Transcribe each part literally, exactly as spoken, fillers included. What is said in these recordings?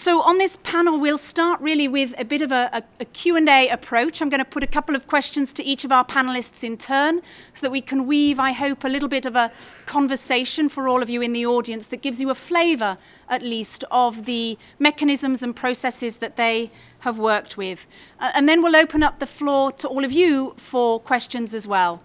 so on this panel, we'll start really with a bit of a, a, a Q and A approach. I'm going to put a couple of questions to each of our panelists in turn so that we can weave, I hope, a little bit of a conversation for all of you in the audience that gives you a flavour, at least, of the mechanisms and processes that they have worked with. Uh, and then we'll open up the floor to all of you for questions as well.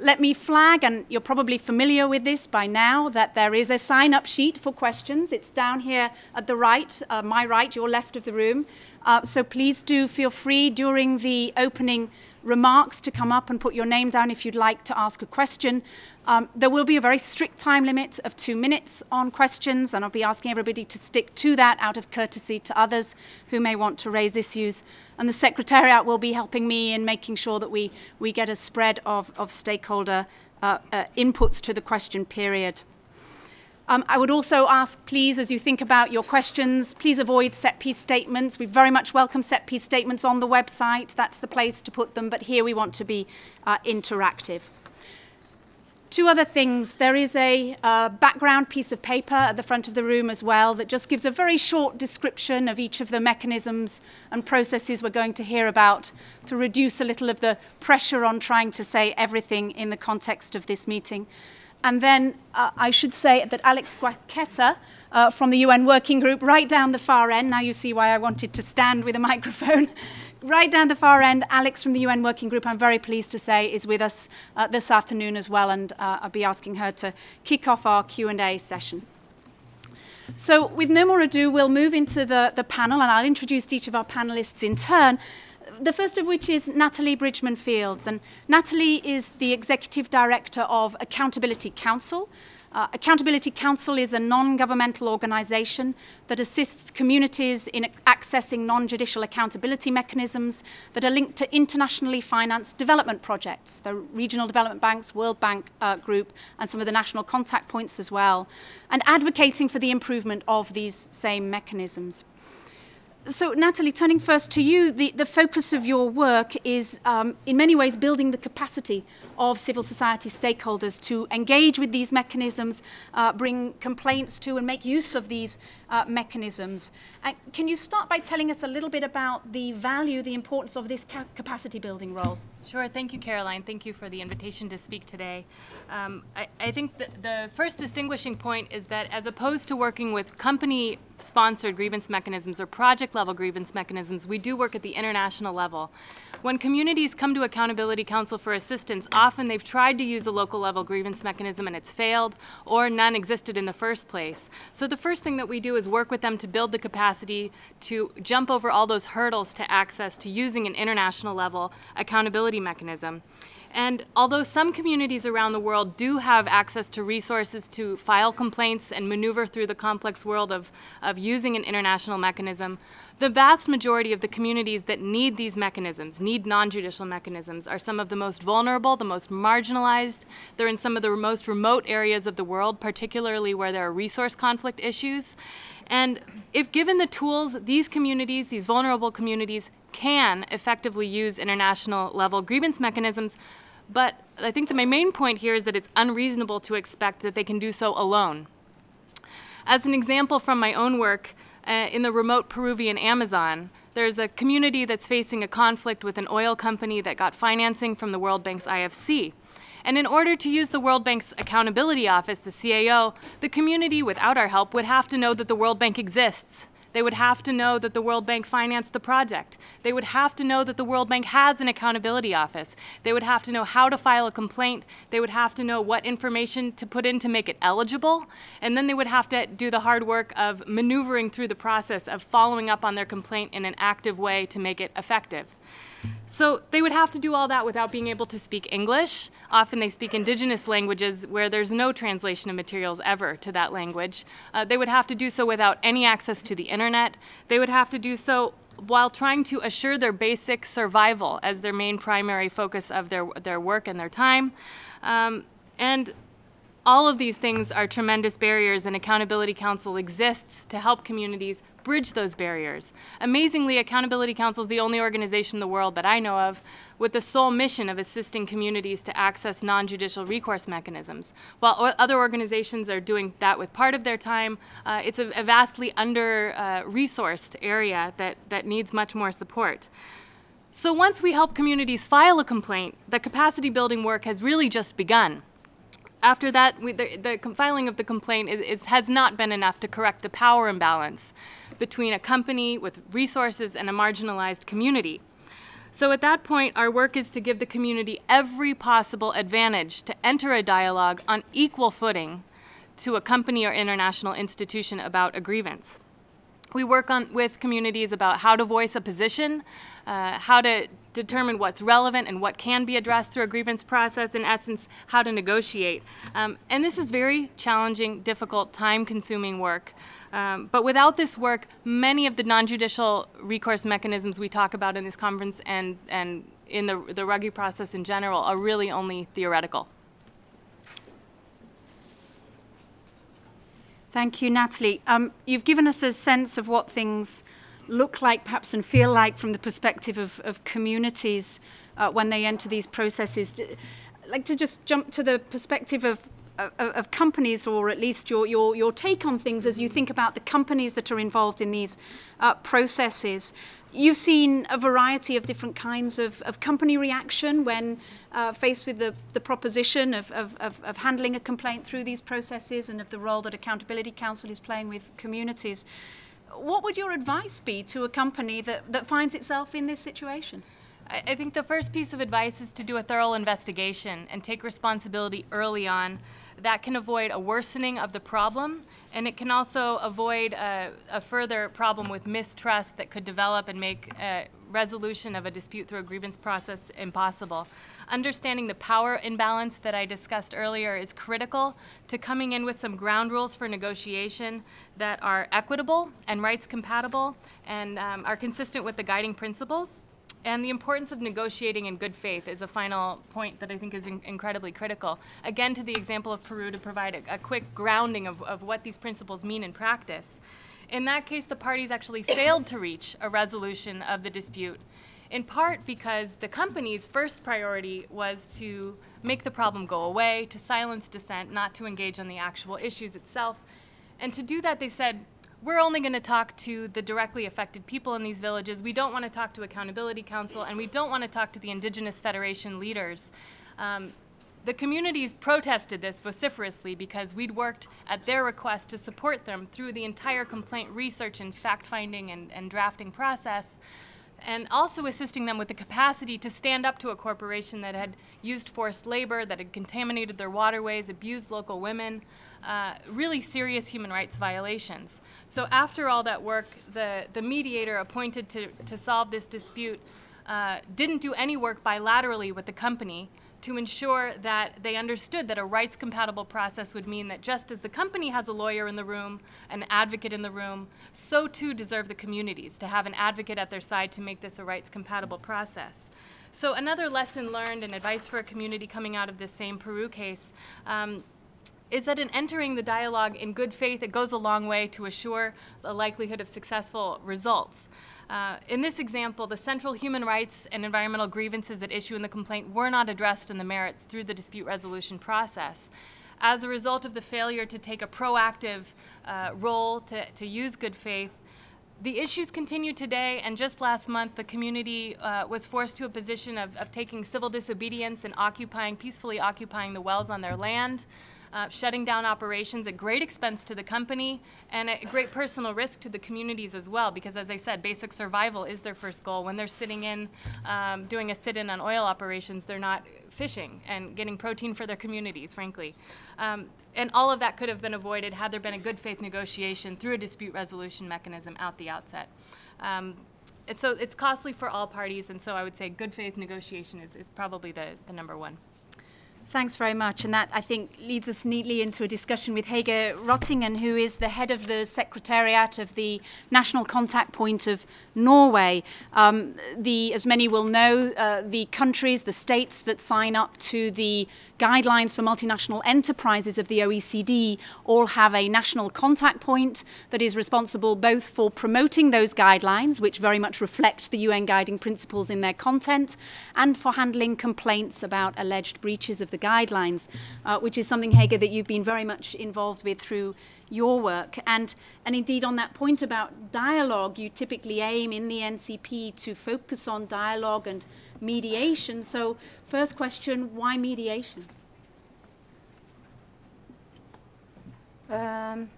Let me flag, and you're probably familiar with this by now, that there is a sign-up sheet for questions. It's down here at the right, uh, my right, your left of the room. Uh, so please do feel free during the opening remarks to come up and put your name down if you'd like to ask a question. Um, there will be a very strict time limit of two minutes on questions, and I'll be asking everybody to stick to that out of courtesy to others who may want to raise issues. And the Secretariat will be helping me in making sure that we, we get a spread of, of stakeholder uh, uh, inputs to the question period. Um, I would also ask, please, as you think about your questions, please avoid set-piece statements. We very much welcome set-piece statements on the website. That's the place to put them, but here we want to be uh, interactive. Two other things. There is a uh, background piece of paper at the front of the room as well that just gives a very short description of each of the mechanisms and processes we're going to hear about to reduce a little of the pressure on trying to say everything in the context of this meeting. And then uh, I should say that Alex Guaqueta uh, from the U N Working Group, right down the far end, now you see why I wanted to stand with a microphone, right down the far end, Alex from the U N Working Group, I'm very pleased to say, is with us uh, this afternoon as well, and uh, I'll be asking her to kick off our Q and A session. So with no more ado, we'll move into the, the panel, and I'll introduce each of our panelists in turn, the first of which is Natalie Bridgman-Fields. And Natalie is the Executive Director of Accountability Council. Uh, Accountability Council is a non-governmental organization that assists communities in accessing non-judicial accountability mechanisms that are linked to internationally financed development projects, the regional development banks, World Bank uh, Group, and some of the national contact points as well, and advocating for the improvement of these same mechanisms. So, Natalie, turning first to you, the, the focus of your work is um, in many ways building the capacity of civil society stakeholders to engage with these mechanisms, uh, bring complaints to and make use of these uh, mechanisms. And can you start by telling us a little bit about the value, the importance of this ca- capacity building role? Sure. Thank you, Caroline. Thank you for the invitation to speak today. Um, I, I think the, the first distinguishing point is that as opposed to working with company-sponsored grievance mechanisms or project-level grievance mechanisms, we do work at the international level. When communities come to Accountability Council for assistance, often they've tried to use a local-level grievance mechanism and it's failed, or none existed in the first place. So the first thing that we do is work with them to build the capacity to jump over all those hurdles to access to using an international-level accountability mechanism. And although some communities around the world do have access to resources to file complaints and maneuver through the complex world of, of using an international mechanism, the vast majority of the communities that need these mechanisms, need non-judicial mechanisms, are some of the most vulnerable, the most marginalized. They're in some of the most remote areas of the world, particularly where there are resource conflict issues. And if given the tools, these communities, these vulnerable communities, can effectively use international level grievance mechanisms, but I think that my main point here is that it's unreasonable to expect that they can do so alone. As an example from my own work, uh, in the remote Peruvian Amazon, there's a community that's facing a conflict with an oil company that got financing from the World Bank's I F C. And in order to use the World Bank's Accountability Office, the C A O, the community, without our help, would have to know that the World Bank exists. They would have to know that the World Bank financed the project. They would have to know that the World Bank has an accountability office. They would have to know how to file a complaint. They would have to know what information to put in to make it eligible. And then they would have to do the hard work of maneuvering through the process of following up on their complaint in an active way to make it effective. So they would have to do all that without being able to speak English. Often they speak indigenous languages where there's no translation of materials ever to that language. Uh, they would have to do so without any access to the internet. They would have to do so while trying to assure their basic survival as their main primary focus of their, their work and their time. Um, and all of these things are tremendous barriers, and Accountability Council exists to help communities bridge those barriers. Amazingly, Accountability Council is the only organization in the world that I know of with the sole mission of assisting communities to access non-judicial recourse mechanisms. While o other organizations are doing that with part of their time, uh, it's a, a vastly under-resourced uh, area that, that needs much more support. So once we help communities file a complaint, the capacity building work has really just begun. After that, we, the, the filing of the complaint is, is, has not been enough to correct the power imbalance between a company with resources and a marginalized community. So at that point, our work is to give the community every possible advantage to enter a dialogue on equal footing to a company or international institution about a grievance. We work on, with communities about how to voice a position, uh, how to determine what's relevant and what can be addressed through a grievance process, in essence, how to negotiate. Um, and this is very challenging, difficult, time-consuming work. Um, but without this work, many of the non-judicial recourse mechanisms we talk about in this conference and, and in the, the R U G I process in general are really only theoretical. Thank you, Natalie. Um, you've given us a sense of what things look like, perhaps, and feel like from the perspective of, of communities uh, when they enter these processes. I'd like to just jump to the perspective of, of, of companies, or at least your, your, your take on things as you think about the companies that are involved in these uh, processes. You've seen a variety of different kinds of, of company reaction when uh, faced with the, the proposition of, of, of, of handling a complaint through these processes and of the role that Accountability Council is playing with communities. What would your advice be to a company that, that finds itself in this situation? I, I think the first piece of advice is to do a thorough investigation and take responsibility early on. That can avoid a worsening of the problem, and it can also avoid uh, a further problem with mistrust that could develop and make uh, resolution of a dispute through a grievance process impossible. Understanding the power imbalance that I discussed earlier is critical to coming in with some ground rules for negotiation that are equitable and rights compatible and um, are consistent with the guiding principles. And the importance of negotiating in good faith is a final point that I think is in incredibly critical. Again, to the example of Peru, to provide a, a quick grounding of, of what these principles mean in practice. In that case, the parties actually failed to reach a resolution of the dispute, in part because the company's first priority was to make the problem go away, to silence dissent, not to engage on the actual issues itself. And to do that, they said, "We're only going to talk to the directly affected people in these villages. We don't want to talk to Accountability Council, and we don't want to talk to the Indigenous Federation leaders." Um, the communities protested this vociferously because we'd worked at their request to support them through the entire complaint research and fact-finding and, and drafting process, and also assisting them with the capacity to stand up to a corporation that had used forced labor, that had contaminated their waterways, abused local women, uh, really serious human rights violations. So after all that work, the, the mediator appointed to, to solve this dispute uh, didn't do any work bilaterally with the company to ensure that they understood that a rights-compatible process would mean that just as the company has a lawyer in the room, an advocate in the room, so too deserve the communities to have an advocate at their side to make this a rights-compatible process. So another lesson learned and advice for a community coming out of this same Peru case um, is that in entering the dialogue in good faith, it goes a long way to assure the likelihood of successful results. Uh, in this example, the central human rights and environmental grievances at issue in the complaint were not addressed in the merits through the dispute resolution process. As a result of the failure to take a proactive uh, role to, to use good faith, the issues continue today, and just last month, the community uh, was forced to a position of, of taking civil disobedience and occupying, peacefully occupying the wells on their land. Uh, shutting down operations at great expense to the company and at great personal risk to the communities as well, because as I said, basic survival is their first goal. When they're sitting in, um, doing a sit-in on oil operations, they're not fishing and getting protein for their communities, frankly. Um, and all of that could have been avoided had there been a good faith negotiation through a dispute resolution mechanism at the outset. Um, and so it's costly for all parties, and so I would say good faith negotiation is, is probably the, the number one. Thanks very much. And that, I think, leads us neatly into a discussion with Hege Rottingen, who is the head of the Secretariat of the National Contact Point of Norway. Um, the, as many will know, uh, the countries, the states that sign up to the guidelines for multinational enterprises of the O E C D all have a national contact point that is responsible both for promoting those guidelines, which very much reflect the U N Guiding Principles in their content, and for handling complaints about alleged breaches of the guidelines, uh, which is something, Hege, that you've been very much involved with through your work. And, and indeed, on that point about dialogue, you typically aim in the N C P to focus on dialogue and mediation. So first question, why mediation? Um,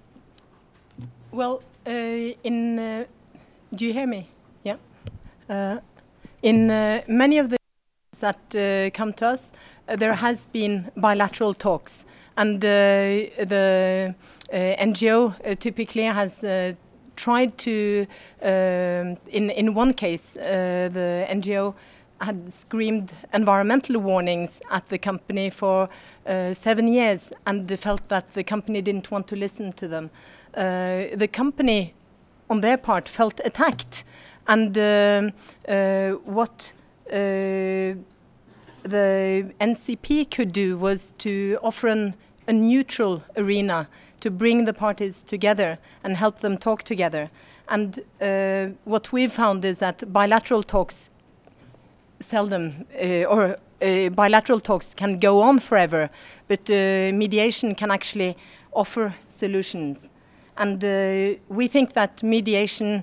well, uh, in, uh, do you hear me? Yeah. Uh, in uh, many of the that uh, come to us, uh, there has been bilateral talks, and uh, the uh, N G O uh, typically has uh, tried to, uh, in, in one case, uh, the N G O had screamed environmental warnings at the company for uh, seven years, and they felt that the company didn't want to listen to them. Uh, the company, on their part, felt attacked, and uh, uh, what Uh, the N C P could do was to offer an, a neutral arena to bring the parties together and help them talk together. And uh, what we've found is that bilateral talks seldom, uh, or uh, bilateral talks can go on forever, but uh, mediation can actually offer solutions. And uh, we think that mediation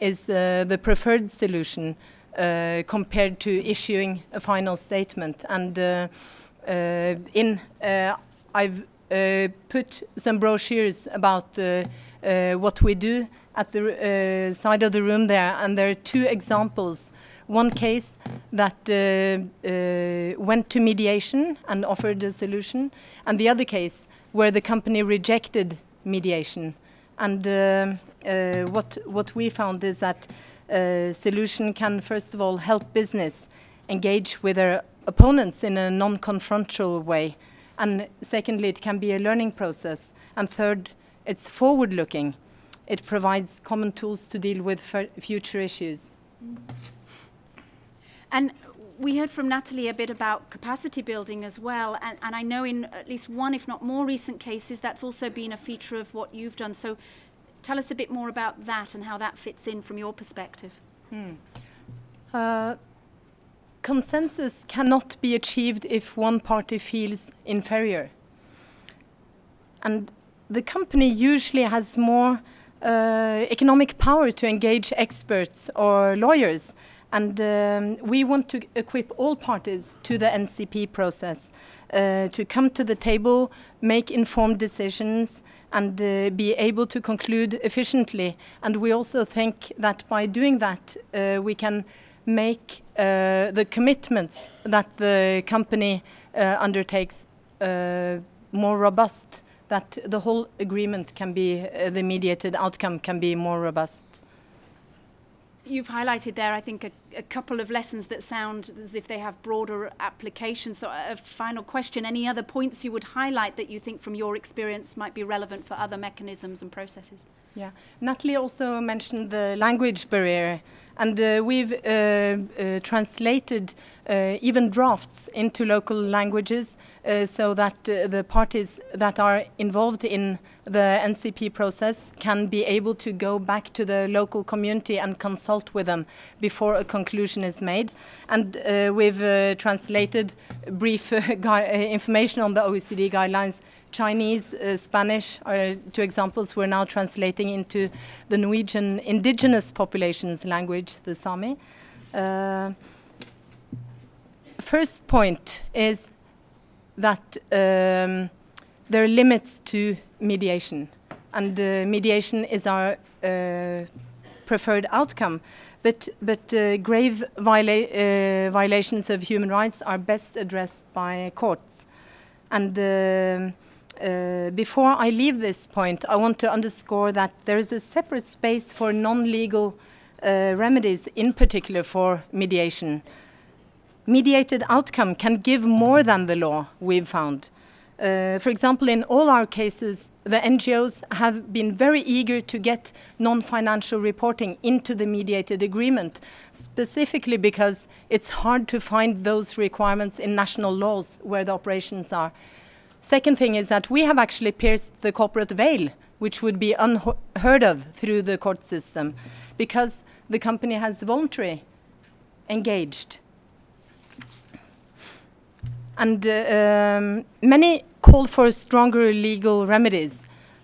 is uh, the preferred solution Uh, compared to issuing a final statement. And uh, uh, in uh, I've uh, put some brochures about uh, uh, what we do at the uh, side of the room there, and there are two examples. One case that uh, uh, went to mediation and offered a solution, and the other case where the company rejected mediation. And uh, uh, what, what we found is that Uh, solution can, first of all, help business engage with their opponents in a non-confrontational way. And secondly, it can be a learning process. And third, it's forward-looking. It provides common tools to deal with future issues. And we heard from Natalie a bit about capacity building as well, and, and I know in at least one, if not more, recent cases, that's also been a feature of what you've done. So tell us a bit more about that and how that fits in from your perspective. Mm. Uh, consensus cannot be achieved if one party feels inferior. And the company usually has more uh, economic power to engage experts or lawyers. And um, we want to equip all parties to the N C P process uh, to come to the table, make informed decisions, and uh, be able to conclude efficiently. And we also think that by doing that, uh, we can make uh, the commitments that the company uh, undertakes uh, more robust, that the whole agreement can be, uh, the mediated outcome can be more robust. You've highlighted there, I think, a, a couple of lessons that sound as if they have broader applications. So a final question, any other points you would highlight that you think from your experience might be relevant for other mechanisms and processes? Yeah, Natalie also mentioned the language barrier, and uh, we've uh, uh, translated uh, even drafts into local languages uh, so that uh, the parties that are involved in the N C P process can be able to go back to the local community and consult with them before a conclusion is made. And uh, we've uh, translated brief uh, information on the O E C D guidelines. Chinese, uh, Spanish are two examples we're now translating into the Norwegian indigenous population's language, the Sami. Uh, first point is that um, there are limits to mediation, and uh, mediation is our uh, preferred outcome. But, but uh, grave viola uh, violations of human rights are best addressed by courts. And uh, Uh, before I leave this point, I want to underscore that there is a separate space for non-legal uh, remedies, in particular for mediation. mediated outcome can give more than the law, we've found. Uh, for example, in all our cases, the N G Os have been very eager to get non-financial reporting into the mediated agreement, specifically because it's hard to find those requirements in national laws where the operations are. Second thing is that we have actually pierced the corporate veil, which would be unheard of through the court system, because the company has voluntarily engaged. And uh, um, many call for stronger legal remedies.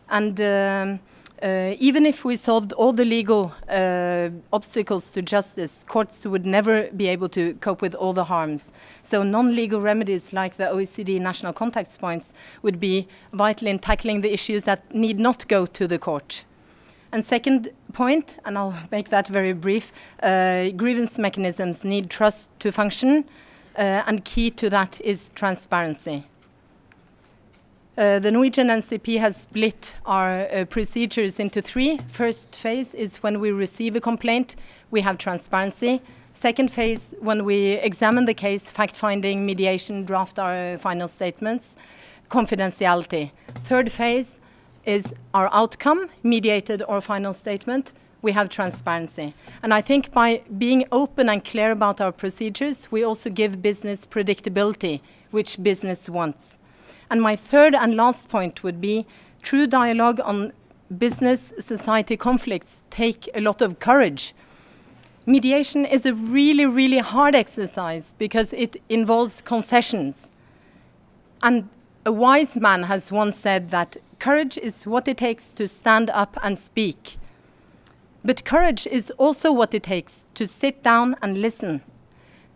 And um, uh, even if we solved all the legal uh, obstacles to justice, courts would never be able to cope with all the harms. So non-legal remedies like the O E C D National Contact Points would be vital in tackling the issues that need not go to the court. And second point, and I'll make that very brief, uh, grievance mechanisms need trust to function. Uh, and key to that is transparency. Uh, the Norwegian N C P has split our uh, procedures into three. First phase is when we receive a complaint, we have transparency. Second phase, when we examine the case, fact-finding, mediation, draft our uh, final statements, confidentiality. Third phase is our outcome, mediated or final statement. We have transparency. And I think by being open and clear about our procedures, we also give business predictability, which business wants. And my third and last point would be true dialogue on business-society conflicts take a lot of courage. Mediation is a really, really hard exercise because it involves concessions. And a wise man has once said that courage is what it takes to stand up and speak. But courage is also what it takes to sit down and listen.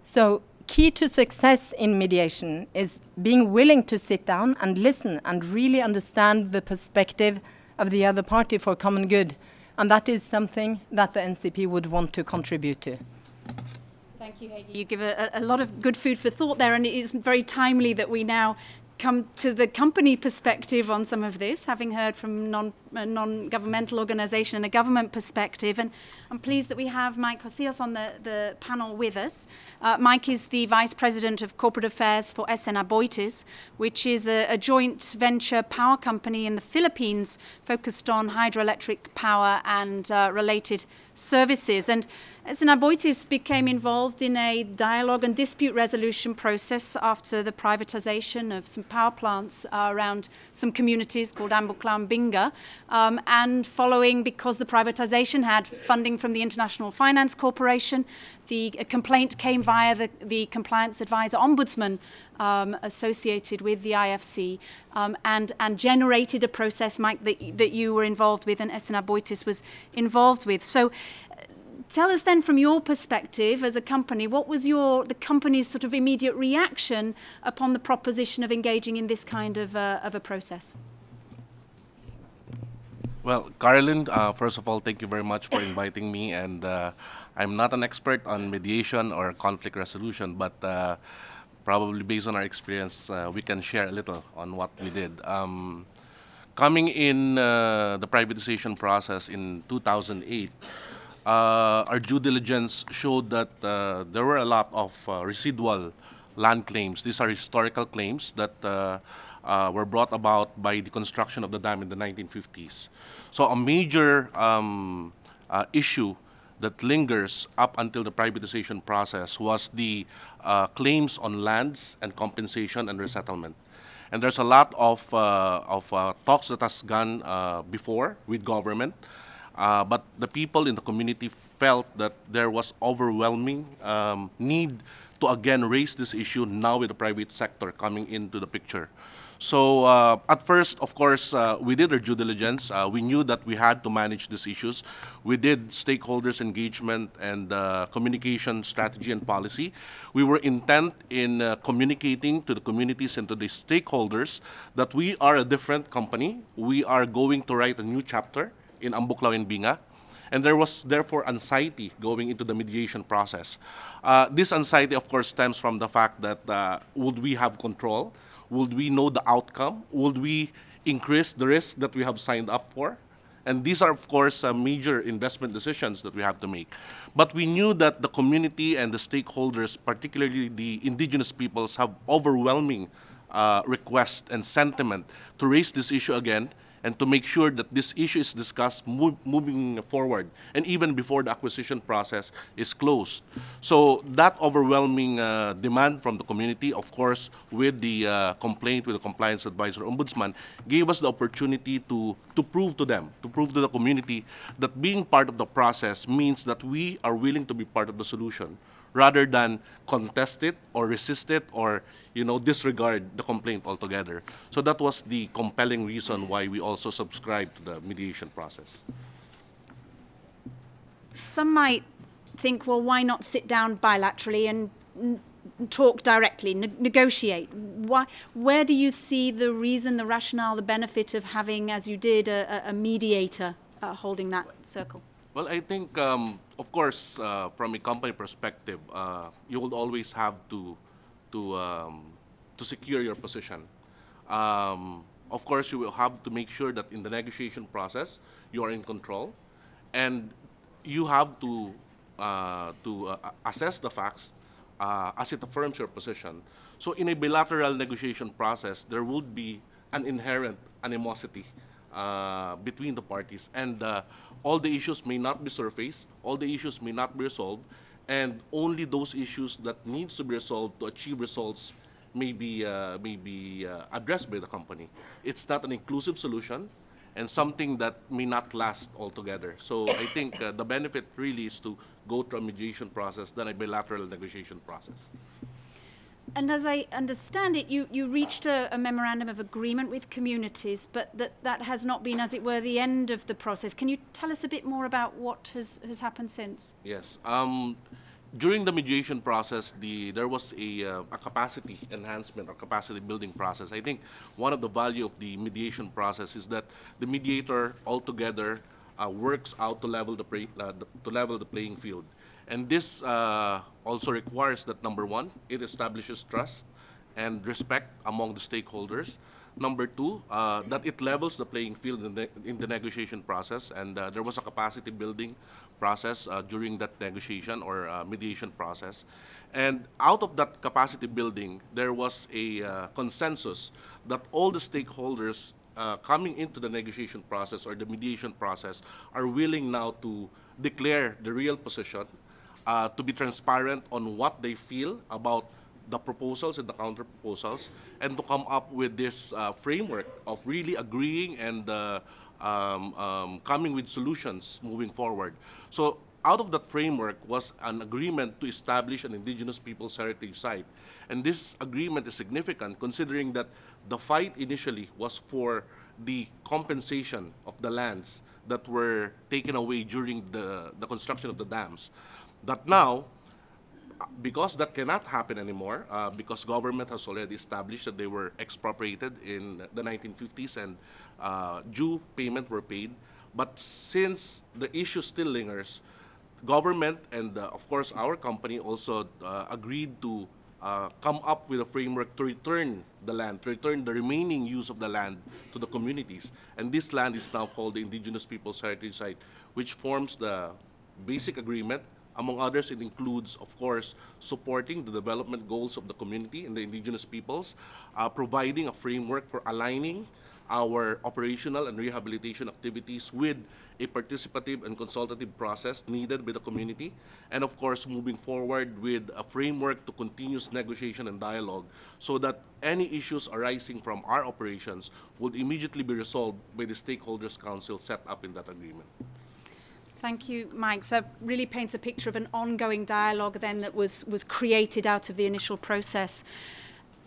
So key to success in mediation is being willing to sit down and listen and really understand the perspective of the other party for common good. And that is something that the N C P would want to contribute to. Thank you, Hege. You give a, a lot of good food for thought there, and it is very timely that we now come to the company perspective on some of this, having heard from non, a non-governmental organisation and a government perspective. And I'm pleased that we have Mike Cosios on the, the panel with us. Uh, Mike is the Vice President of Corporate Affairs for S N Aboitiz, which is a, a joint venture power company in the Philippines focused on hydroelectric power and uh, related services. And S N Aboitiz became involved in a dialogue and dispute resolution process after the privatization of some power plants uh, around some communities called Ambuklao and Binga, um, and following, because the privatization had funding from the International Finance Corporation, the complaint came via the, the Compliance Advisor Ombudsman um, associated with the I F C, um, and, and generated a process, Mike, that, that you were involved with and S N Aboitiz was involved with. So tell us then, from your perspective as a company, what was your the company's sort of immediate reaction upon the proposition of engaging in this kind of, uh, of a process? Well, Carolyn, uh, first of all, thank you very much for inviting me. And uh, I'm not an expert on mediation or conflict resolution, but uh, probably based on our experience, uh, we can share a little on what we did. Um, coming in uh, the privatization process in two thousand eight, Uh, our due diligence showed that uh, there were a lot of uh, residual land claims. These are historical claims that uh, uh, were brought about by the construction of the dam in the nineteen fifties. So a major um, uh, issue that lingers up until the privatization process was the uh, claims on lands and compensation and resettlement. And there's a lot of, uh, of uh, talks that has gone uh, before with government. Uh, but the people in the community felt that there was overwhelming um, need to again raise this issue now with the private sector coming into the picture. So uh, at first, of course, uh, we did our due diligence. Uh, we knew that we had to manage these issues. We did stakeholders engagement and uh, communication strategy and policy. We were intent in uh, communicating to the communities and to the stakeholders that we are a different company. We are going to write a new chapter in Ambuklao and Binga, and there was therefore anxiety going into the mediation process. Uh, this anxiety, of course, stems from the fact that uh, would we have control? Would we know the outcome? Would we increase the risk that we have signed up for? And these are, of course, uh, major investment decisions that we have to make. But we knew that the community and the stakeholders, particularly the indigenous peoples, have overwhelming uh, requests and sentiment to raise this issue again and to make sure that this issue is discussed move, moving forward and even before the acquisition process is closed. So that overwhelming uh, demand from the community, of course, with the uh, complaint with the Compliance Advisor Ombudsman, gave us the opportunity to, to prove to them, to prove to the community that being part of the process means that we are willing to be part of the solution rather than contest it or resist it or, you know, disregard the complaint altogether. So that was the compelling reason why we also subscribed to the mediation process. Some might think, well, why not sit down bilaterally and n talk directly, ne negotiate? Why, where do you see the reason, the rationale, the benefit of having, as you did, a, a mediator uh, holding that circle? Well, I think, um, of course, uh, from a company perspective, uh, you will always have to to um, to secure your position. Um, of course, you will have to make sure that in the negotiation process, you are in control, and you have to uh, to uh, assess the facts uh, as it affirms your position. So, in a bilateral negotiation process, there would be an inherent animosity Uh, between the parties, and uh, all the issues may not be surfaced, all the issues may not be resolved, and only those issues that needs to be resolved to achieve results may be, uh, may be uh, addressed by the company. It's not an inclusive solution and something that may not last altogether. So I think uh, the benefit really is to go through a mediation process than a bilateral negotiation process. And as I understand it, you, you reached a, a memorandum of agreement with communities, but that, that has not been, as it were, the end of the process. Can you tell us a bit more about what has, has happened since? Yes. Um, during the mediation process, the, there was a, uh, a capacity enhancement or capacity building process. I think one of the value of the mediation process is that the mediator altogether uh, works out to level the, play, uh, the, to level the playing field. And this uh, also requires that, number one, it establishes trust and respect among the stakeholders. Number two, uh, that it levels the playing field in the, in the negotiation process. And uh, there was a capacity building process uh, during that negotiation or uh, mediation process. And out of that capacity building, there was a uh, consensus that all the stakeholders uh, coming into the negotiation process or the mediation process are willing now to declare the real position, Uh, to be transparent on what they feel about the proposals and the counter-proposals, and to come up with this uh, framework of really agreeing and uh, um, um, coming with solutions moving forward. So out of that framework was an agreement to establish an Indigenous Peoples Heritage Site. And this agreement is significant considering that the fight initially was for the compensation of the lands that were taken away during the, the construction of the dams. That now, because that cannot happen anymore, uh, because government has already established that they were expropriated in the nineteen fifties and uh, due payment were paid. But since the issue still lingers, government and, uh, of course, our company also uh, agreed to uh, come up with a framework to return the land, to return the remaining use of the land to the communities. And this land is now called the Indigenous Peoples Heritage Site, which forms the basic agreement. Among others, it includes, of course, supporting the development goals of the community and the indigenous peoples, uh, providing a framework for aligning our operational and rehabilitation activities with a participative and consultative process needed by the community, and of course, moving forward with a framework to continuous negotiation and dialogue so that any issues arising from our operations would immediately be resolved by the Stakeholders Council set up in that agreement. Thank you, Mike. So it really paints a picture of an ongoing dialogue then that was, was created out of the initial process.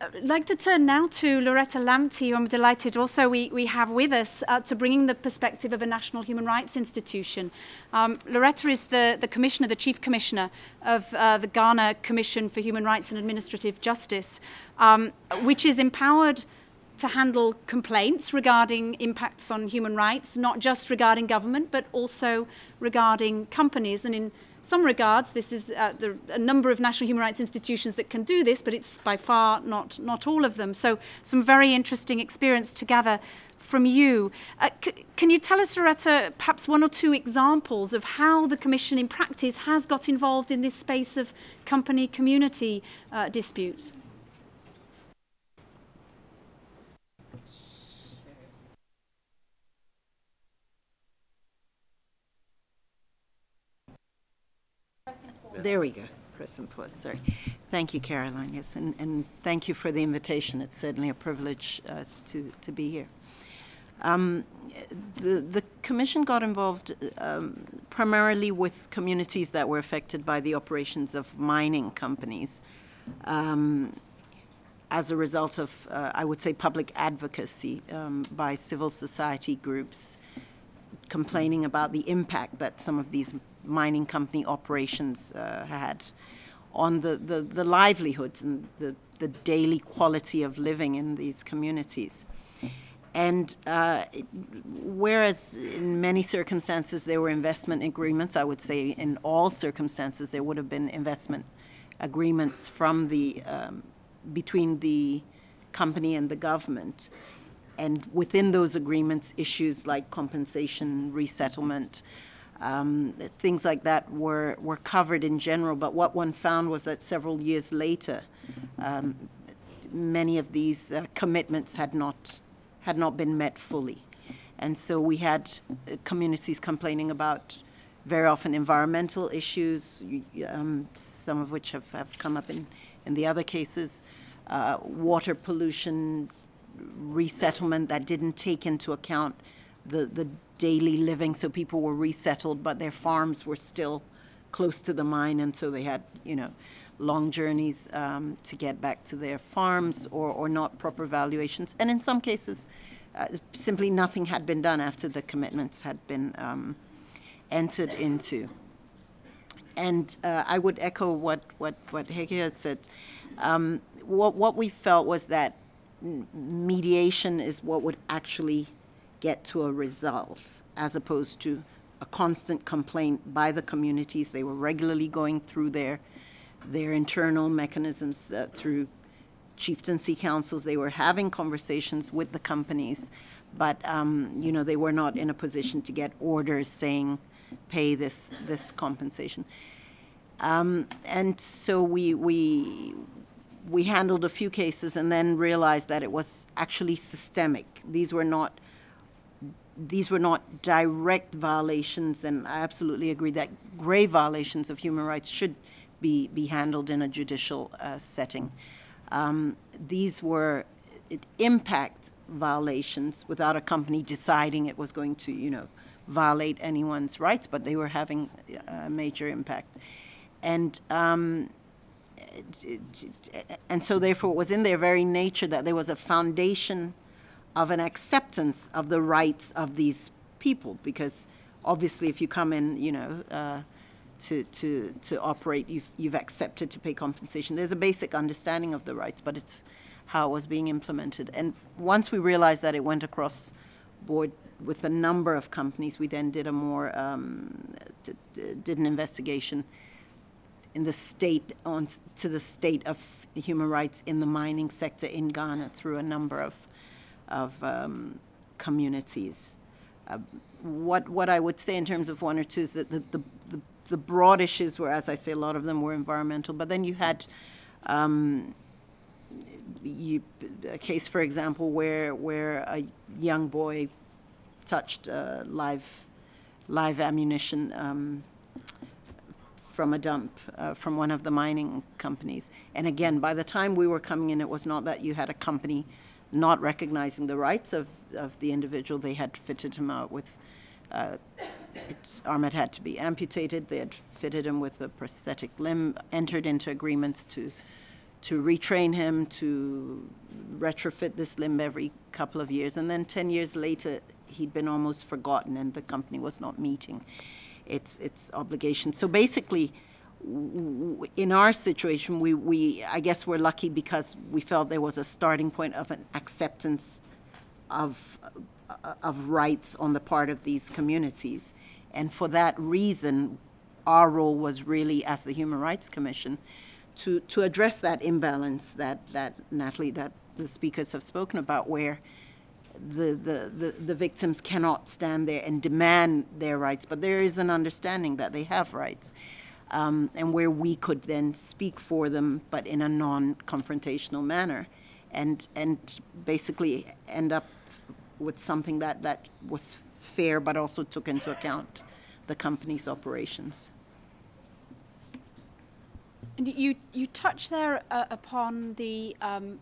I'd like to turn now to Loretta Lamptey, who I'm delighted also we, we have with us, uh, to bring in the perspective of a national human rights institution. Um, Loretta is the, the commissioner, the chief commissioner of uh, the Ghana Commission for Human Rights and Administrative Justice, um, which is empowered to handle complaints regarding impacts on human rights, not just regarding government, but also regarding companies. And in some regards, this is uh, the, a number of national human rights institutions that can do this, but it's by far not, not all of them. So some very interesting experience to gather from you. Uh, c can you tell us, Loretta, perhaps one or two examples of how the Commission in practice has got involved in this space of company-community uh, disputes? There we go. Press and pause. Sorry. Thank you, Caroline. Yes, and, and thank you for the invitation. It's certainly a privilege uh, to to be here. Um, the the Commission got involved um, primarily with communities that were affected by the operations of mining companies, um, as a result of uh, I would say public advocacy um, by civil society groups complaining about the impact that some of these mining company operations uh, had on the, the, the livelihoods and the, the daily quality of living in these communities. And uh, it, whereas in many circumstances there were investment agreements, I would say in all circumstances there would have been investment agreements from the, um, between the company and the government. And within those agreements, issues like compensation, resettlement, um, things like that were, were covered in general. But what one found was that several years later, um, many of these uh, commitments had not, had not been met fully. And so we had communities complaining about very often environmental issues, um, some of which have, have come up in, in the other cases, uh, water pollution, resettlement that didn't take into account the, the daily living. So people were resettled, but their farms were still close to the mine, and so they had, you know, long journeys um, to get back to their farms, or, or not proper valuations. And in some cases, uh, simply nothing had been done after the commitments had been um, entered into. And uh, I would echo what, what, what Hege had said. Um, what, what we felt was that mediation is what would actually get to a result, as opposed to a constant complaint by the communities. They were regularly going through their their internal mechanisms, uh, through chieftaincy councils. They were having conversations with the companies, but um, you know, they were not in a position to get orders saying, pay this this compensation. Um, and so we we. We handled a few cases and then realized that it was actually systemic. These were not, these were not direct violations, and I absolutely agree that grave violations of human rights should be, be handled in a judicial uh, setting. Um, these were impact violations without a company deciding it was going to, you know, violate anyone's rights, but they were having a major impact. And, um, And so therefore it was in their very nature that there was a foundation of an acceptance of the rights of these people, because obviously if you come in, you know, uh, to, to, to operate, you've, you've accepted to pay compensation. There's a basic understanding of the rights, but it's how it was being implemented. And once we realized that it went across board with a number of companies, we then did a more, um, did an investigation in the state, on to the state of human rights in the mining sector in Ghana through a number of of um, communities. Uh, what what I would say in terms of one or two is that the the, the the broad issues were, as I say, a lot of them were environmental. But then you had um, you, a case, for example, where where a young boy touched uh, live live ammunition. Um, from a dump uh, from one of the mining companies. And again, by the time we were coming in, it was not that you had a company not recognizing the rights of, of the individual. They had fitted him out with, uh, its arm had, had to be amputated. They had fitted him with a prosthetic limb, entered into agreements to, to retrain him, to retrofit this limb every couple of years. And then ten years later, he'd been almost forgotten, and the company was not meeting its its obligations. So basically, w in our situation, we, we I guess we're lucky because we felt there was a starting point of an acceptance of uh, of rights on the part of these communities, and for that reason, our role was really, as the Human Rights Commission, to, to address that imbalance that, that Natalie, that the speakers have spoken about, where the, the, the, the victims cannot stand there and demand their rights, but there is an understanding that they have rights, um, and where we could then speak for them, but in a non-confrontational manner, and, and basically end up with something that, that was fair, but also took into account the company's operations. And you, you touched there uh, upon the, um,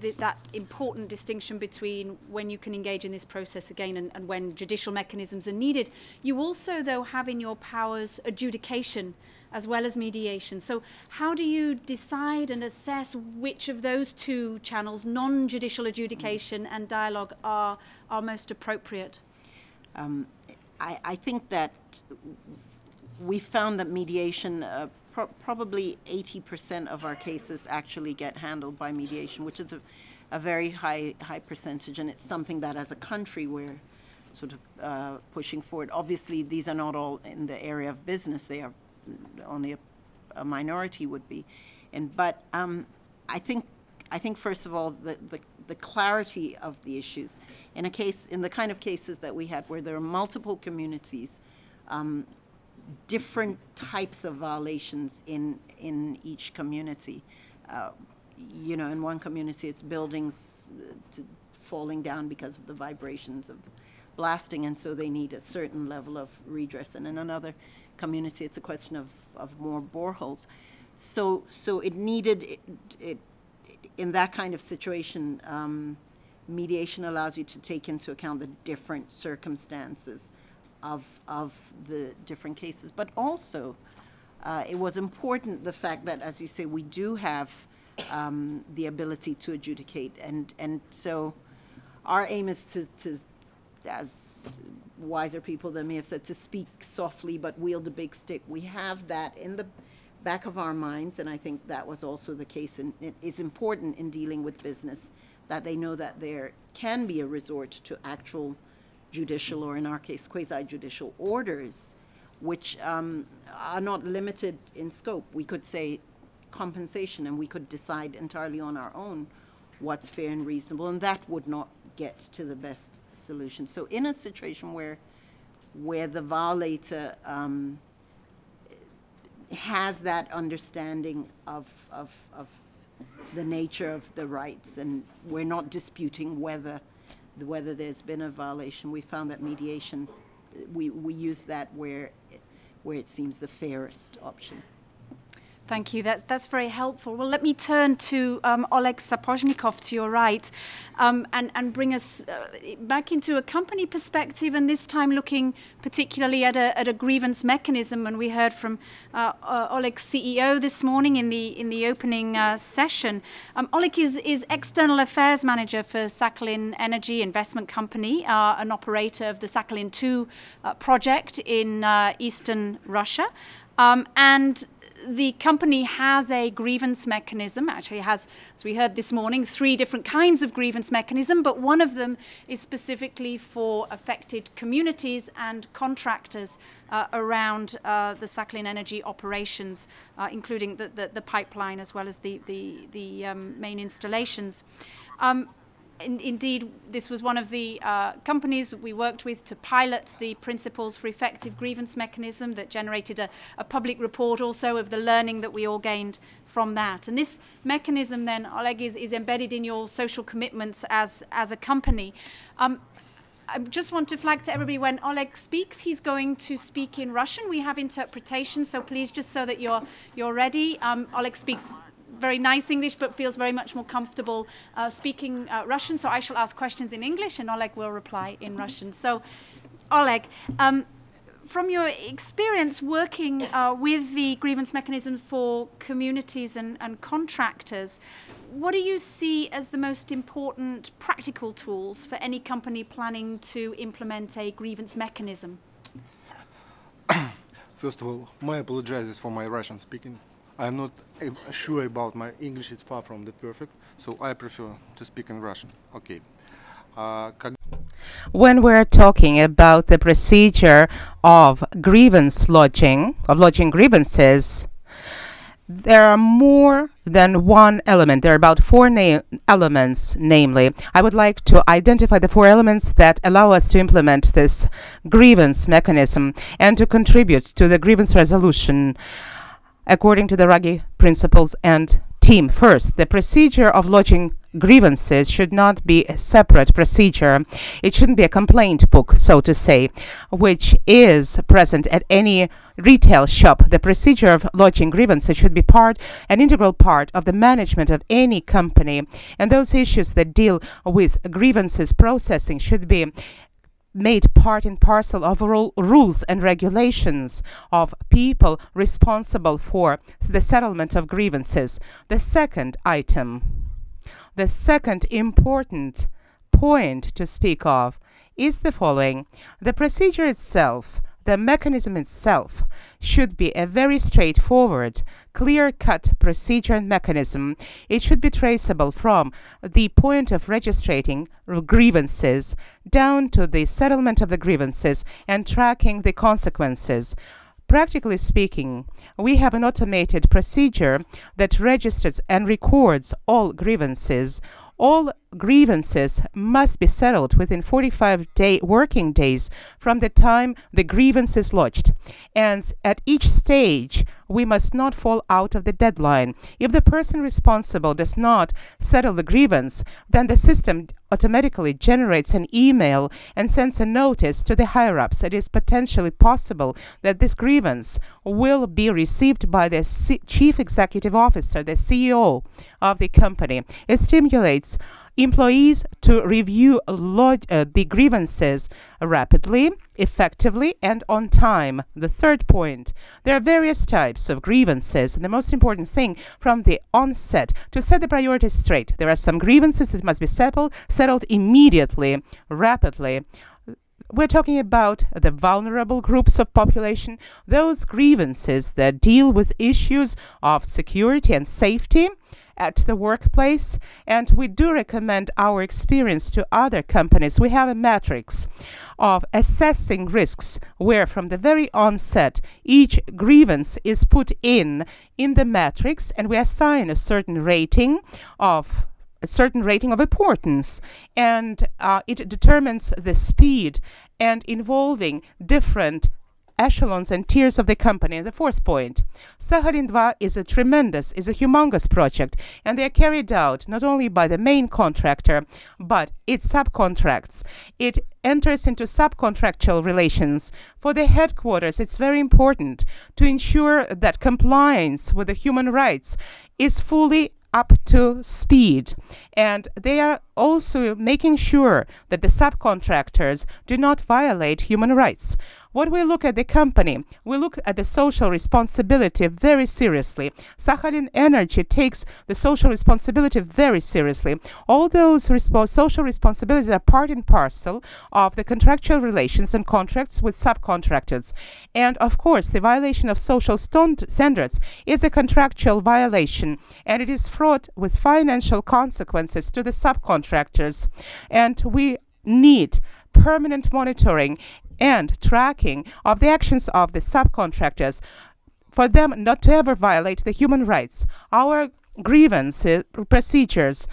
the, that important distinction between when you can engage in this process again and, and when judicial mechanisms are needed. You also, though, have in your powers adjudication as well as mediation. So how do you decide and assess which of those two channels, non-judicial adjudication and dialogue, are, are most appropriate? Um, I, I think that we found that mediation, uh, pro probably eighty percent of our cases actually get handled by mediation, which is a, a very high, high percentage, and it's something that as a country we're sort of uh, pushing forward. Obviously, these are not all in the area of business. They are only a, a minority would be. And, but um, I think, I think first of all, the, the, the clarity of the issues. In a case, in the kind of cases that we had where there are multiple communities, um, different types of violations in, in each community. Uh, you know, in one community it's buildings to falling down because of the vibrations of the blasting, and so they need a certain level of redress. And in another community it's a question of, of more boreholes. So, so it needed, it, it, in that kind of situation, um, mediation allows you to take into account the different circumstances of, of the different cases. But also, uh, it was important the fact that, as you say, we do have um, the ability to adjudicate. And, and so our aim is to, to, as wiser people than me have said, to speak softly but wield a big stick. We have that in the back of our minds, and I think that was also the case. And it is important in dealing with business that they know that there can be a resort to actual judicial, or in our case, quasi-judicial orders, which um, are not limited in scope. We could say compensation, and we could decide entirely on our own what's fair and reasonable, and that would not get to the best solution. So in a situation where, where the violator um, has that understanding of, of, of the nature of the rights, and we're not disputing whether whether there's been a violation, we found that mediation, we, we use that where, where it seems the fairest option. Thank you. That, that's very helpful. Well, let me turn to um, Oleg Sapozhnikov to your right, um, and, and bring us uh, back into a company perspective, and this time looking particularly at a, at a grievance mechanism. And we heard from uh, uh, Oleg's C E O this morning in the in the opening uh, session. Um, Oleg is, is External Affairs Manager for Sakhalin Energy Investment Company, uh, an operator of the Sakhalin two uh, project in uh, eastern Russia, um, and the company has a grievance mechanism, actually has, as we heard this morning, three different kinds of grievance mechanism, but one of them is specifically for affected communities and contractors uh, around uh, the Sakhalin energy operations, uh, including the, the, the pipeline as well as the, the, the um, main installations. Um, In, indeed, this was one of the uh, companies we worked with to pilot the principles for effective grievance mechanism that generated a, a public report also of the learning that we all gained from that. And this mechanism then, Oleg, is, is embedded in your social commitments as, as a company. Um, I just want to flag to everybody, when Oleg speaks, he's going to speak in Russian. We have interpretation, so please, just so that you're, you're ready, um, Oleg speaks very nice English, but feels very much more comfortable uh, speaking uh, Russian. So I shall ask questions in English, and Oleg will reply in Russian. So, Oleg, um, from your experience working uh, with the grievance mechanism for communities and, and contractors, what do you see as the most important practical tools for any company planning to implement a grievance mechanism? First of all, my apologies for my Russian speaking. I'm not sure about my English, it's far from the perfect, so I prefer to speak in Russian. Okay. Uh, When we're talking about the procedure of grievance lodging, of lodging grievances, there are more than one element. There are about four elements, namely. I would like to identify the four elements that allow us to implement this grievance mechanism and to contribute to the grievance resolution according to the Guiding Principles and Team. First, the procedure of lodging grievances should not be a separate procedure. It shouldn't be a complaint book, so to say, which is present at any retail shop. The procedure of lodging grievances should be part, an integral part of the management of any company. And those issues that deal with grievances processing should be made part and parcel of rules and regulations of people responsible for the settlement of grievances. The second item, the second important point to speak of is the following. The procedure itself, the mechanism itself, should be a very straightforward, clear-cut procedure and mechanism. It should be traceable from the point of registering grievances down to the settlement of the grievances and tracking the consequences. Practically speaking, we have an automated procedure that registers and records all grievances. All grievances must be settled within forty-five day working days from the time the grievance is lodged. And at each stage, we must not fall out of the deadline. If the person responsible does not settle the grievance, then the system automatically generates an email and sends a notice to the higher-ups. It is potentially possible that this grievance will be received by the C chief executive officer, the C E O of the company. It stimulates employees to review log uh, the grievances rapidly, effectively, and on time. The third point, there are various types of grievances, and the most important thing from the onset to set the priorities straight. There are some grievances that must be settled, settled immediately, rapidly. We're talking about the vulnerable groups of population, those grievances that deal with issues of security and safety at the workplace, and we do recommend our experience to other companies. We have a matrix of assessing risks where from the very onset each grievance is put in in the matrix, and we assign a certain rating of a certain rating of importance, and uh, it determines the speed and involving different echelons and tiers of the company. The fourth point, Sakhalin two is a tremendous, is a humongous project, and they are carried out not only by the main contractor, but its subcontracts. It enters into subcontractual relations. For the headquarters, it's very important to ensure that compliance with the human rights is fully up to speed, and they are also making sure that the subcontractors do not violate human rights. What we look at the company, we look at the social responsibility very seriously. Sakhalin Energy takes the social responsibility very seriously. All those respo social responsibilities are part and parcel of the contractual relations and contracts with subcontractors. And of course, the violation of social standards is a contractual violation, and it is fraught with financial consequences to the subcontractors. And we need permanent monitoring and tracking of the actions of the subcontractors for them not to ever violate the human rights. Our grievance uh, procedures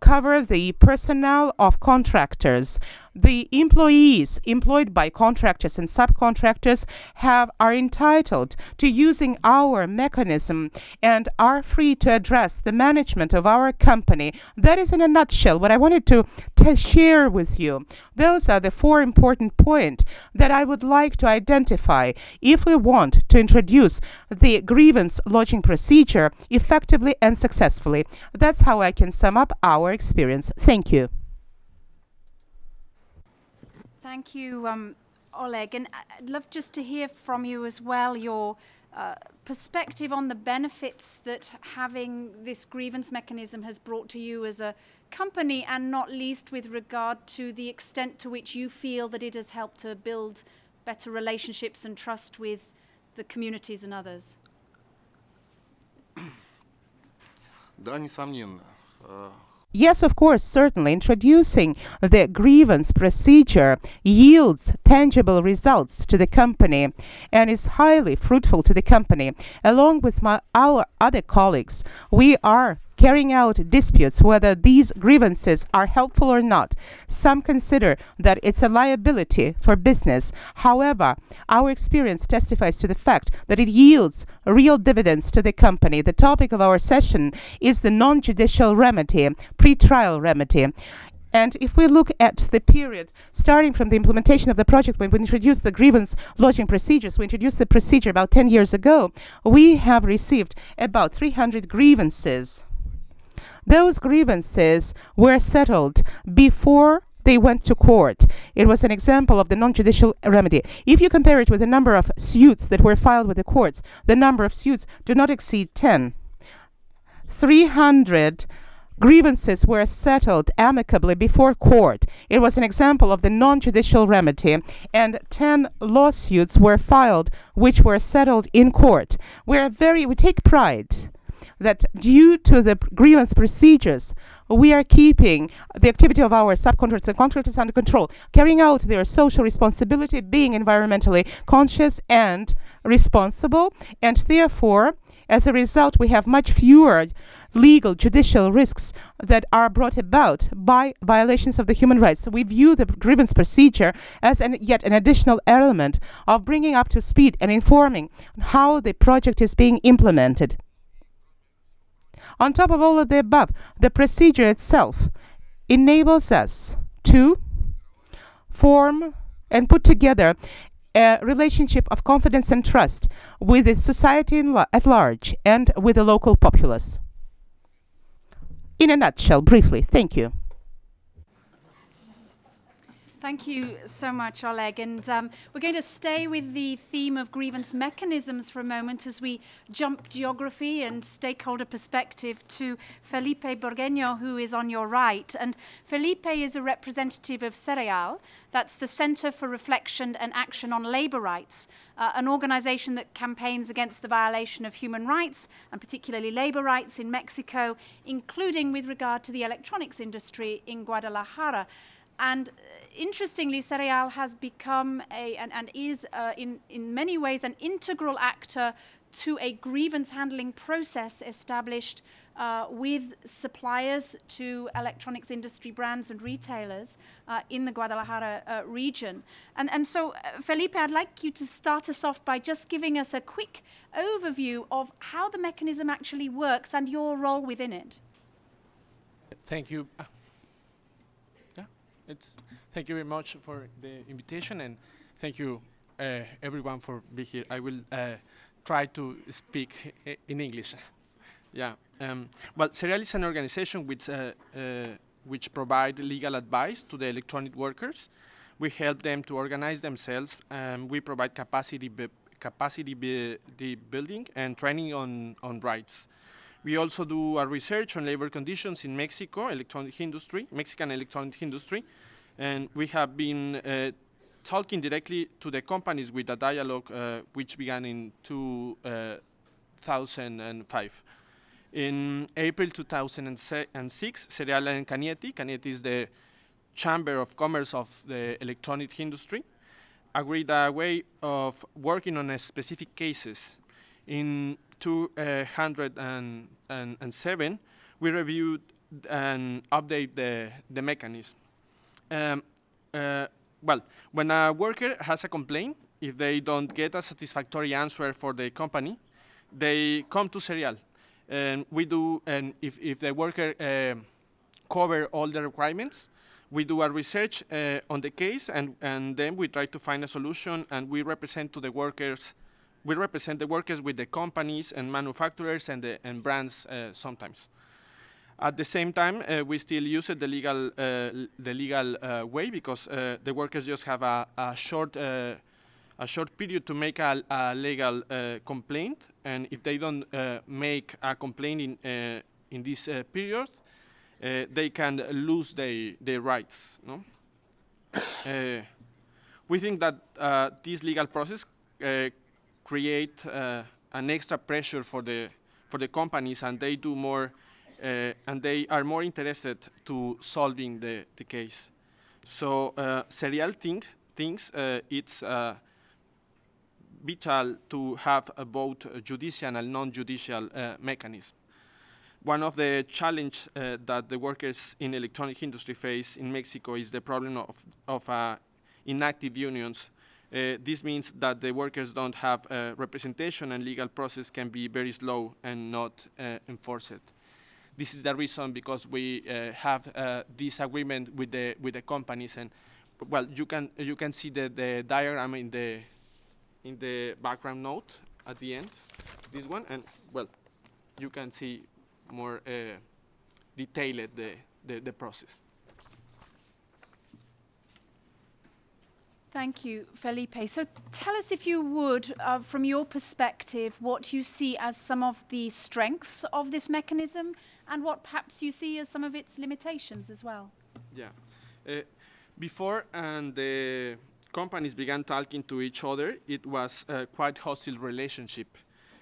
cover the personnel of contractors. The employees employed by contractors and subcontractors have are entitled to using our mechanism and are free to address the management of our company. That is, in a nutshell, what I wanted to, to share with you. Those are the four important points that I would like to identify if we want to introduce the grievance lodging procedure effectively and successfully. That's how I can sum up our experience. Thank you. Thank you, um, Oleg, and I'd love just to hear from you as well your uh, perspective on the benefits that having this grievance mechanism has brought to you as a company, and not least with regard to the extent to which you feel that it has helped to build better relationships and trust with the communities and others. Да, несомненно. Yes, of course, certainly. Introducing the grievance procedure yields tangible results to the company and is highly fruitful to the company. Along with my, our other colleagues, we are carrying out disputes whether these grievances are helpful or not. Some consider that it's a liability for business. However, our experience testifies to the fact that it yields real dividends to the company. The topic of our session is the non-judicial remedy, pre-trial remedy. And if we look at the period starting from the implementation of the project, when we introduced the grievance lodging procedures, we introduced the procedure about ten years ago, we have received about three hundred grievances. Those grievances were settled before they went to court. It was an example of the non-judicial remedy. If you compare it with the number of suits that were filed with the courts, the number of suits do not exceed ten. three hundred grievances were settled amicably before court. It was an example of the non-judicial remedy, and ten lawsuits were filed which were settled in court. We are very, we take pride that due to the grievance procedures, we are keeping the activity of our subcontractors and contractors under control, carrying out their social responsibility, being environmentally conscious and responsible, and therefore, as a result, we have much fewer legal judicial risks that are brought about by violations of the human rights. So we view the grievance procedure as an, yet an additional element of bringing up to speed and informing how the project is being implemented. On top of all of the above, the procedure itself enables us to form and put together a relationship of confidence and trust with the society in la- at large and with the local populace. In a nutshell, briefly, thank you. Thank you so much, Oleg. And um, we're going to stay with the theme of grievance mechanisms for a moment as we jump geography and stakeholder perspective to Felipe Borgueno, who is on your right. And Felipe is a representative of CEREAL. That's the Center for Reflection and Action on Labor Rights, uh, an organization that campaigns against the violation of human rights, and particularly labor rights in Mexico, including with regard to the electronics industry in Guadalajara. And uh, interestingly, CEREAL has become a, and, and is uh, in, in many ways an integral actor to a grievance handling process established uh, with suppliers to electronics industry brands and retailers uh, in the Guadalajara uh, region. And, and so, uh, Felipe, I'd like you to start us off by just giving us a quick overview of how the mechanism actually works and your role within it. Thank you. It's, thank you very much for the invitation, and thank you uh, everyone for being here. I will uh, try to speak I in English. Yeah. Um, well, CEREAL is an organization which, uh, uh, which provides legal advice to the electronic workers. We help them to organize themselves, and we provide capacity, bu capacity bu the building and training on, on rights. We also do a research on labor conditions in Mexico, electronic industry, Mexican electronic industry, and we have been uh, talking directly to the companies with a dialogue uh, which began in two thousand five. In April two thousand six, CEREAL and Canieti, Canieti is the Chamber of Commerce of the electronic industry, agreed a way of working on a specific cases. In two thousand seven, we reviewed and updated the, the mechanism. Um, uh, well, when a worker has a complaint, if they don't get a satisfactory answer for the company, they come to CEREAL. And we do, and if, if the worker uh, covers all the requirements, we do a research uh, on the case, and, and then we try to find a solution, and we represent to the workers We represent the workers with the companies and manufacturers and, the, and brands uh, sometimes. At the same time, uh, we still use uh, the legal, uh, the legal uh, way because uh, the workers just have a, a, short, uh, a short period to make a, a legal uh, complaint. And if they don't uh, make a complaint in, uh, in this uh, period, uh, they can lose their, their rights. No? uh, we think that uh, this legal process uh, create uh, an extra pressure for the for the companies, and they do more uh, and they are more interested to solving the, the case. So uh, CEREAL think, thinks uh, it's uh, vital to have uh, both judicial and non-judicial uh, mechanism. One of the challenges uh, that the workers in electronic industry face in Mexico is the problem of, of uh, inactive unions. Uh, this means that the workers don't have uh, representation and legal process can be very slow and not uh, enforced. This is the reason because we uh, have uh, this agreement with the, with the companies, and well, you can, you can see the, the diagram in the, in the background note at the end, this one, and well, you can see more uh, detailed the, the, the process. Thank you, Felipe. So tell us, if you would, uh, from your perspective, what you see as some of the strengths of this mechanism and what perhaps you see as some of its limitations as well. Yeah. Uh, before and the companies began talking to each other, it was a quite hostile relationship.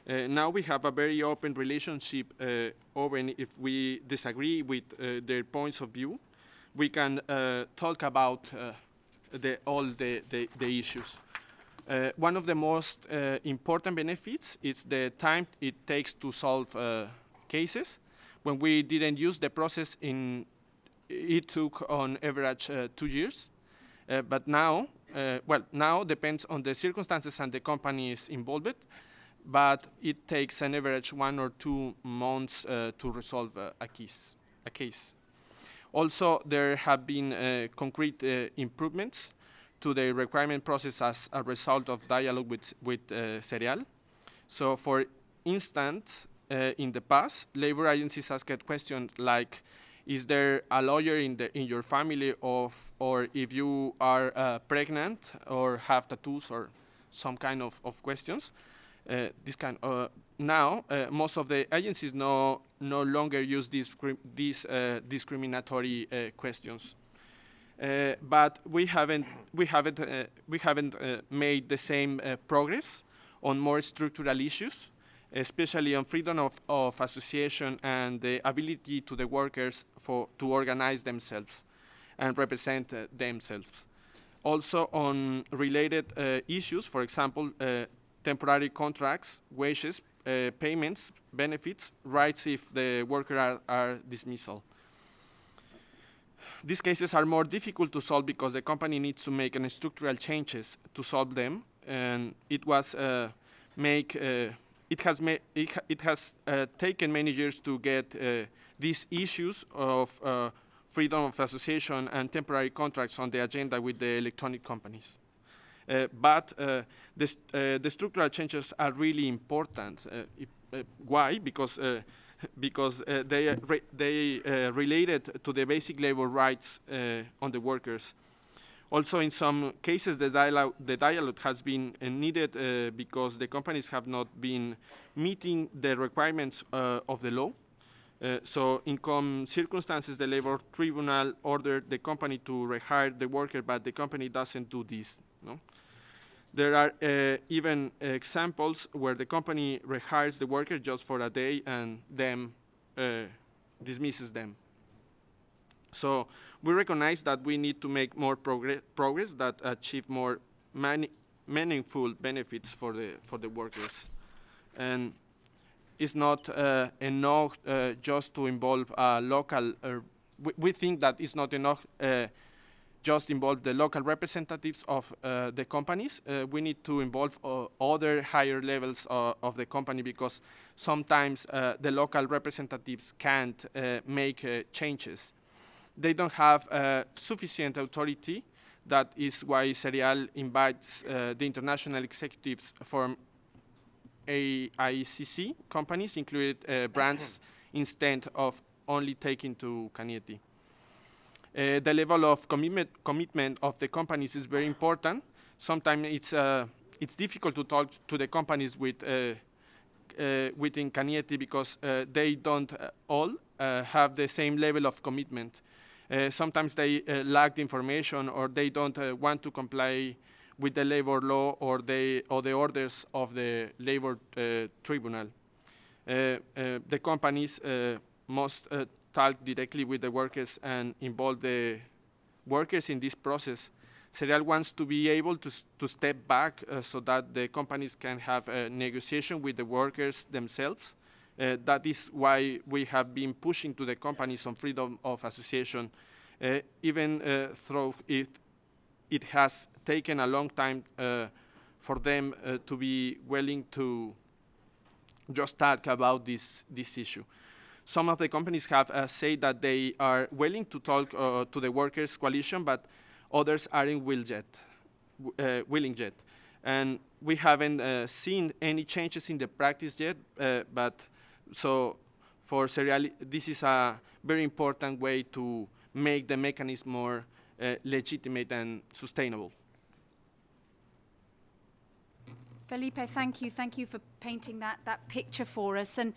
Uh, now we have a very open relationship, uh, open if we disagree with uh, their points of view. We can uh, talk about uh, The, all the, the, the issues. Uh, one of the most uh, important benefits is the time it takes to solve uh, cases. When we didn't use the process, in, it took on average uh, two years. Uh, but now, uh, well, now depends on the circumstances and the company is involved, but it takes an average one or two months uh, to resolve uh, a case. A case. Also, there have been uh, concrete uh, improvements to the requirement process as a result of dialogue with, with uh, CEREAL. So, for instance, uh, in the past, labor agencies asked questions like, is there a lawyer in, the, in your family, of, or if you are uh, pregnant or have tattoos or some kind of, of questions? Uh, this kind uh, now uh, most of the agencies no no longer use these these uh, discriminatory uh, questions, uh, but we haven't we haven't uh, we haven't uh, made the same uh, progress on more structural issues, especially on freedom of, of association and the ability to the workers for to organize themselves and represent uh, themselves. Also on related uh, issues, for example. Uh, temporary contracts, wages, uh, payments, benefits, rights if the worker are, are dismissal. These cases are more difficult to solve because the company needs to make an structural changes to solve them, and it was uh, make uh, it has ma it, ha it has uh, taken many years to get uh, these issues of uh, freedom of association and temporary contracts on the agenda with the electronic companies. Uh, but uh, the, st uh, the structural changes are really important. Uh, if, uh, why? Because, uh, because uh, they, re they uh, related to the basic labor rights uh, on the workers. Also, in some cases, the dialogue, the dialogue has been uh, needed uh, because the companies have not been meeting the requirements uh, of the law. Uh, so in some circumstances, the labor tribunal ordered the company to rehire the worker, but the company doesn't do this. No? There are uh, even examples where the company rehires the worker just for a day and then uh, dismisses them. So we recognize that we need to make more progr progress that achieve more meaningful benefits for the, for the workers. And it's not uh, enough uh, just to involve uh, local, uh, we, we think that it's not enough uh, just involve the local representatives of uh, the companies. Uh, we need to involve uh, other higher levels uh, of the company, because sometimes uh, the local representatives can't uh, make uh, changes. They don't have uh, sufficient authority. That is why CEREAL invites uh, the international executives from I F C companies, included uh, brands, instead of only taking to Canieti. Uh, the level of commitment, commitment of the companies is very important. Sometimes it's, uh, it's difficult to talk to the companies with, uh, uh, within Canieti, because uh, they don't uh, all uh, have the same level of commitment. Uh, sometimes they uh, lack information, or they don't uh, want to comply with the labor law or, they, or the orders of the labor uh, tribunal. Uh, uh, the companies uh, must uh, talk directly with the workers and involve the workers in this process. CEREAL wants to be able to, to step back uh, so that the companies can have a negotiation with the workers themselves. Uh, that is why we have been pushing to the companies on freedom of association, uh, even uh, though it, it has taken a long time uh, for them uh, to be willing to just talk about this, this issue. Some of the companies have uh, said that they are willing to talk uh, to the workers' coalition, but others aren't will yet, uh, willing yet. And we haven't uh, seen any changes in the practice yet, uh, but so for CEREAL, this is a very important way to make the mechanism more uh, legitimate and sustainable. Felipe, thank you. Thank you for painting that, that picture for us. And